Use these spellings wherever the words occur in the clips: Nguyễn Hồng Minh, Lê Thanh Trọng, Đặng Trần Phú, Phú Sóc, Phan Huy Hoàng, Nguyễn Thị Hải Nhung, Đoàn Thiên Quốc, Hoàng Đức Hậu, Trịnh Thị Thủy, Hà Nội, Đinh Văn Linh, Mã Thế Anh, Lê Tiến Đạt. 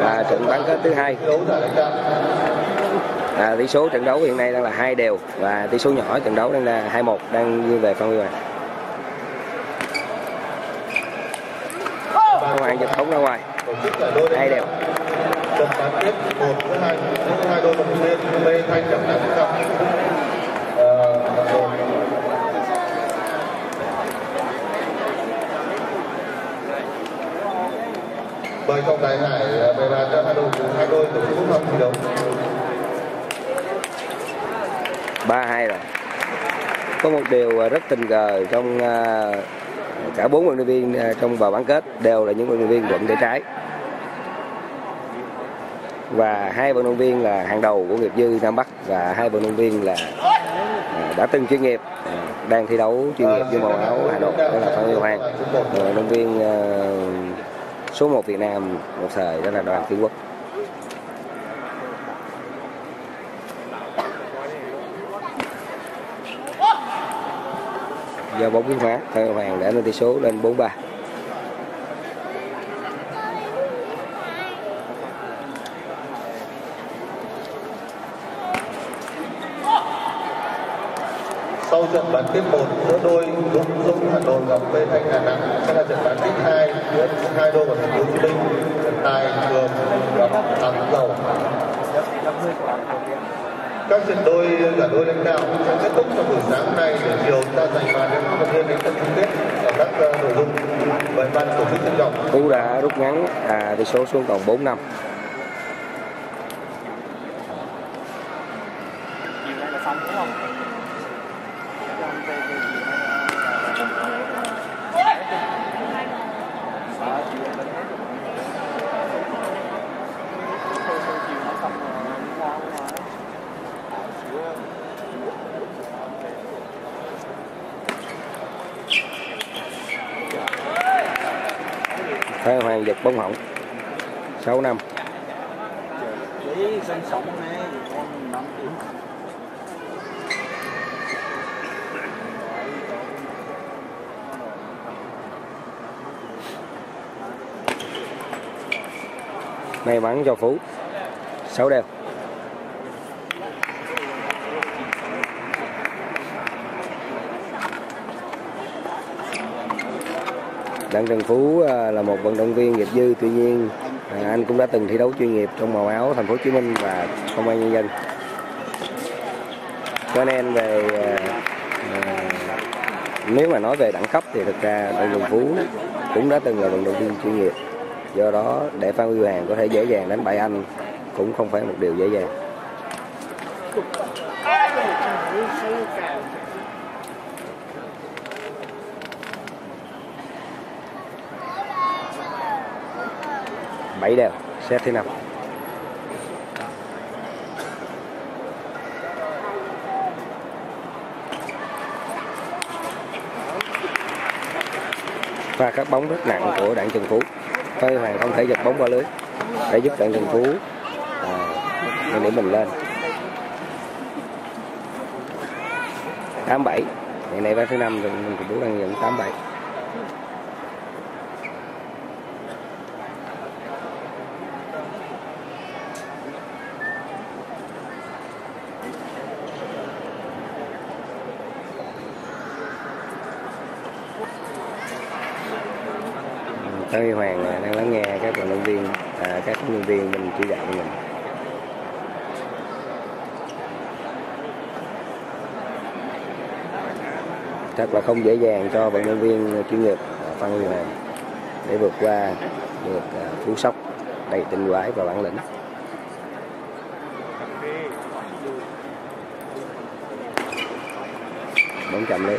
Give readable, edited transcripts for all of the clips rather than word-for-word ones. và trận bán kết thứ hai. Tỷ số trận đấu hiện nay đang là 2-2 và tỷ số nhỏ trận đấu đang là 2-1 đang về Phan Huy Hoàng. Phan Huy Hoàng giật bóng ra ngoài. 2-2. Trận bán kết 1 với 2, đôi vận động viên Lê Thanh Trọng đã thắng. Bởi trọng tài Hải về bàn cho hai đôi tổ chức hợp thi đấu. 3-2 rồi. Có một điều rất tình cờ trong cả 4 vận động viên trong vòng bán kết đều là những vận động viên rụng tay trái. Và 2 vận động viên là hàng đầu của nghiệp dư Nam Bắc và 2 vận động viên là đã từng chuyên nghiệp, đang thi đấu chuyên nghiệp với màu áo Hà Nội, đó là Phan Huy Hoàng, vận động viên số 1 Việt Nam một thời, đó là Đoàn Thiên Quốc. Do bóng biến hóa, Phan Huy Hoàng đã nâng tỷ số lên 4-3. Sau trận bán kết 1 giữa đôi Dũng Hà Nội gặp Lê Thanh Hà Nẵng sẽ là trận bán kết 2 giữa hai đôi của thành phố Hồ Chí Minh, trận Tài Cường gặp Thắng Dầu. Các trận đôi cả đôi lên cao sẽ kết thúc trong buổi sáng nay để chiều ta giành bàn đến các trận đến trận chung kết ở các nội dung. Vậy ban tổ chức trân trọng Phú đã rút ngắn tỷ số xuống còn 4-5. Phan Huy Hoàng giật bóng hỏng. 6-5. May mắn cho Phú. 6-0. Đặng Trần Phú là một vận động viên nghiệp dư, tuy nhiên anh cũng đã từng thi đấu chuyên nghiệp trong màu áo Thành phố Hồ Chí Minh và Công an Nhân dân. Cho nên về nếu mà nói về đẳng cấp thì thực ra Đặng Trần Phú cũng đã từng là vận động viên chuyên nghiệp. Do đó để Phan Huy Hoàng có thể dễ dàng đánh bại anh cũng không phải một điều dễ dàng. Bảy đều, set thứ 5. Và các bóng rất nặng của Đặng Trần Phú. Phan Huy Hoàng không thể giật bóng qua lưới để giúp Đặng Trần Phú để mình lên. 8-7. Ngày nay ván thứ 5 rồi mình cũng đang dẫn 8-7. Phan Huy Hoàng đang lắng nghe các vận động viên, các huấn luyện viên mình chỉ đạo của mình. Chắc là không dễ dàng cho vận động viên chuyên nghiệp Phan Huy Hoàng để vượt qua được Phú Sóc đầy tinh quái và bản lĩnh. Bóng chạm lưới.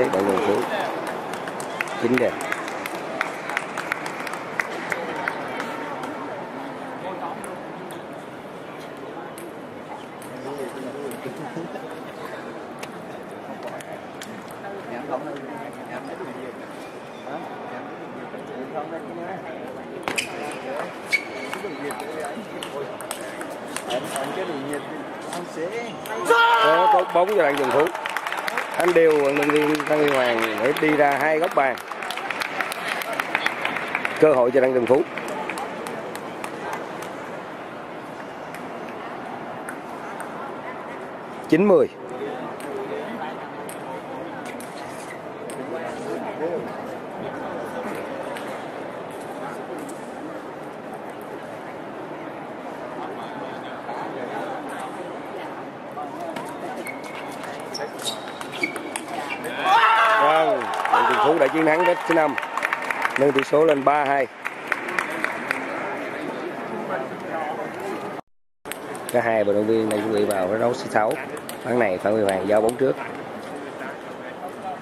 thế Đặng Trần Phú. 9 đẹp. Bóng cho Đặng Trần Phú, anh điều luyện viên Phan Huy Hoàng để đi ra 2 góc bàn, cơ hội cho Đặng Trần Phú. Chín 10. Đã chiến thắng đến thứ 5, nâng tỷ số lên 3-2. Cả hai vận động viên này chuẩn bị vào cái đấu thứ 6. Ván này Phan Huy Hoàng giao bóng trước.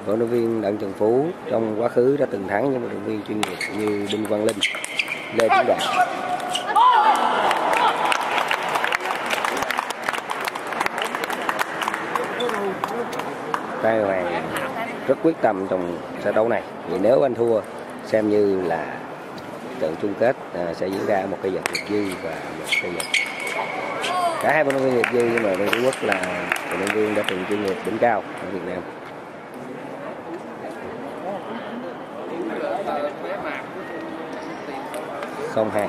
Vận động viên Đặng Trần Phú trong quá khứ đã từng thắng những vận động viên chuyên nghiệp như Đinh Văn Linh, Lê Tiến Đạt. Phan Huy Hoàng rất quyết tâm trong trận đấu này, vì nếu anh thua xem như là trận chung kết sẽ diễn ra một cái giật hiệp dư và một cái giật. Cả hai vận động viên hiệp dư nhưng mà bên Trung Quốc là vận động viên đã từng chuyên nghiệp đỉnh cao ở Việt Nam. Không hay.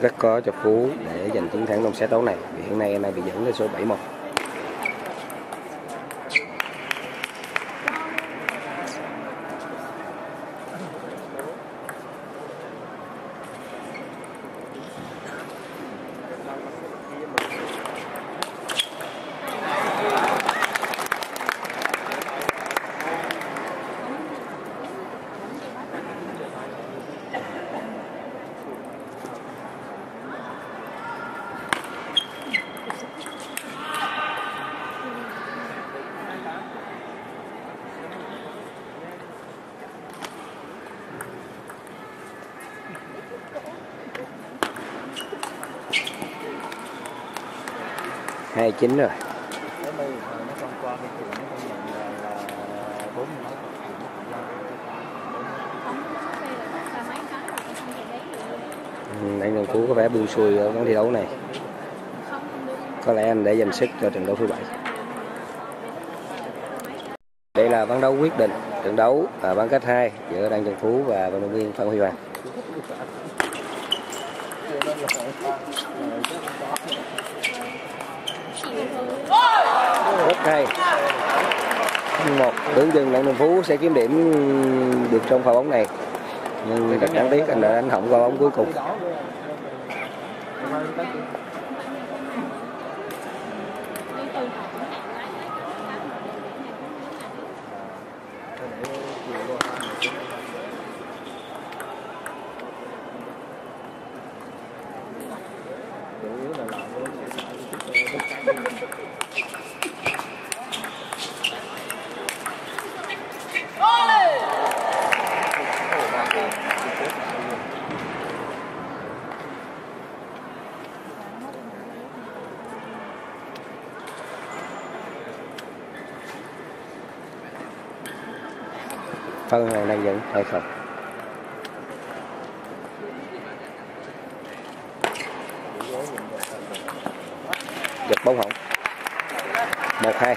Rất có cho Phú để giành chiến thắng trong set đấu này, vì hiện nay anh đang bị dẫn lên số 7-1. Chính rồi. Anh Trần Phú có vẻ buông xuôi ở ván thi đấu này. Có lẽ anh để dành sức cho trận đấu thứ 7. Đây là ván đấu quyết định trận đấu ở bán kết 2 giữa Đặng Trần Phú và vận động viên Phan Huy Hoàng. Rất hay. 1 tưởng chừng Đặng Trần Phú sẽ kiếm điểm được trong pha bóng này, nhưng rất đáng tiếc anh đã đánh hỏng pha bóng cuối cùng. Phan Huy Hoàng đang dẫn 2-0. Giật bóng hỏng 1-2.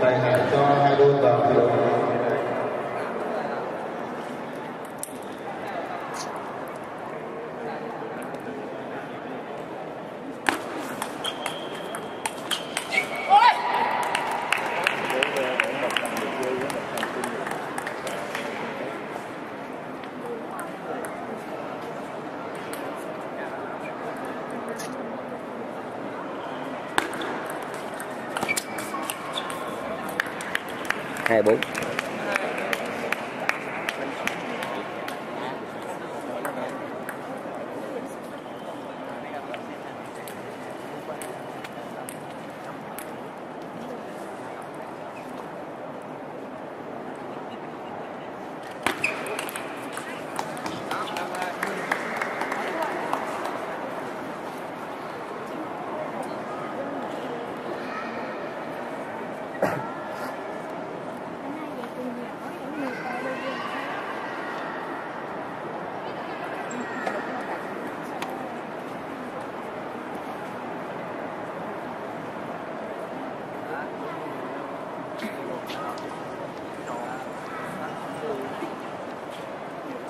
Năm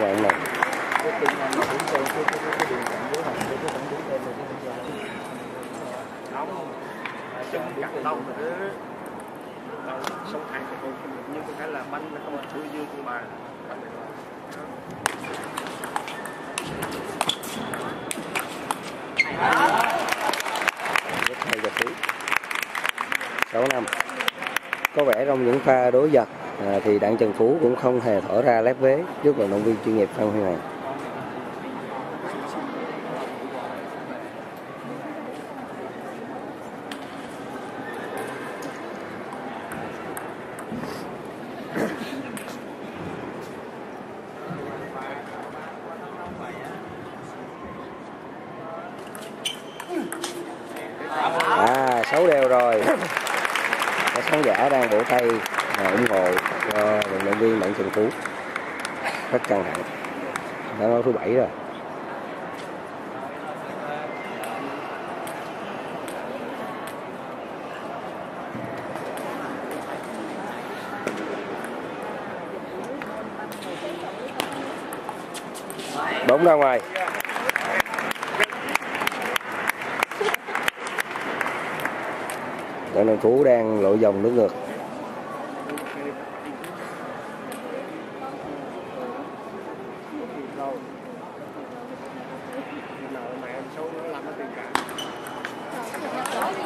là lần có vẻ trong những pha đối giật thì Đặng Trần Phú cũng không hề thở ra lép vế trước vận động viên chuyên nghiệp Phan Huy Hoàng. Bóng ra ngoài. Đặng Trần Phú đang lội vòng nước ngược.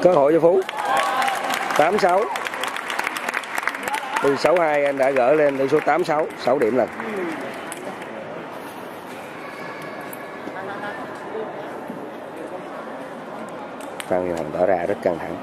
Cơ hội cho Phú. 8-6. Từ 6-2 anh đã gỡ lên tỷ số 8-6, 6 điểm lần. Phan Huy Hoàng tỏ ra rất căng thẳng.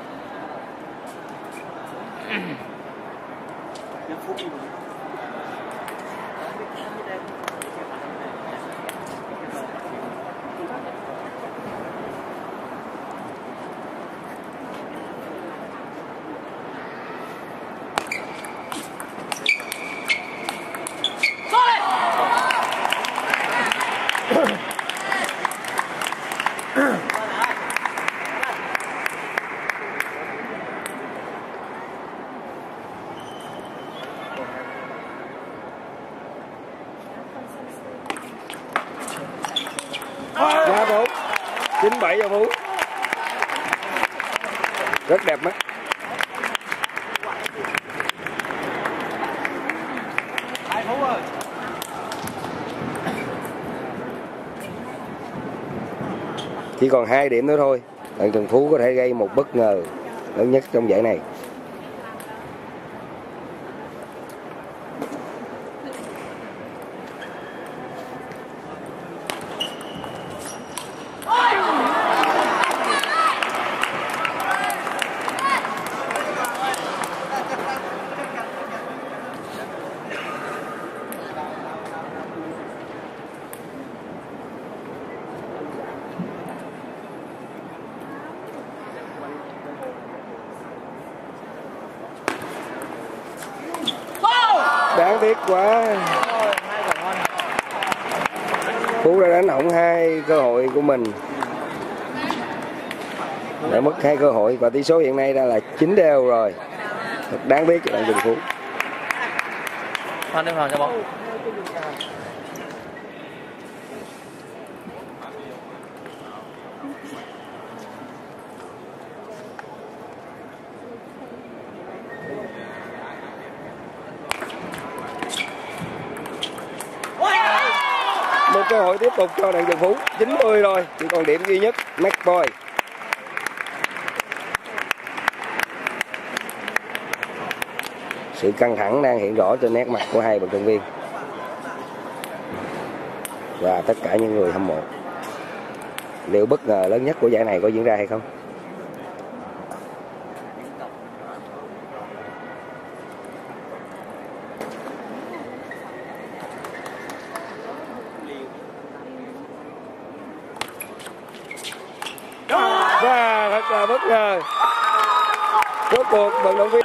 Rất đẹp mắt. Chỉ còn 2 điểm nữa thôi, Đặng Trần Phú có thể gây một bất ngờ lớn nhất trong giải này. Đáng tiếc quá, Phú đã đánh hỏng 2 cơ hội của mình, đã mất 2 cơ hội và tỷ số hiện nay đã là 9 đều rồi. Thật đáng tiếc là Trần Phú. Phan Huy Hoàng cho bóng. Cơ hội tiếp tục cho Đặng Trần Phú. 90 rồi, chỉ còn điểm duy nhất. Match point. Sự căng thẳng đang hiện rõ trên nét mặt của hai vận động viên và tất cả những người hâm mộ. Liệu bất ngờ lớn nhất của giải này có diễn ra hay không? Và thật là bất ngờ, rốt cuộc vận động viên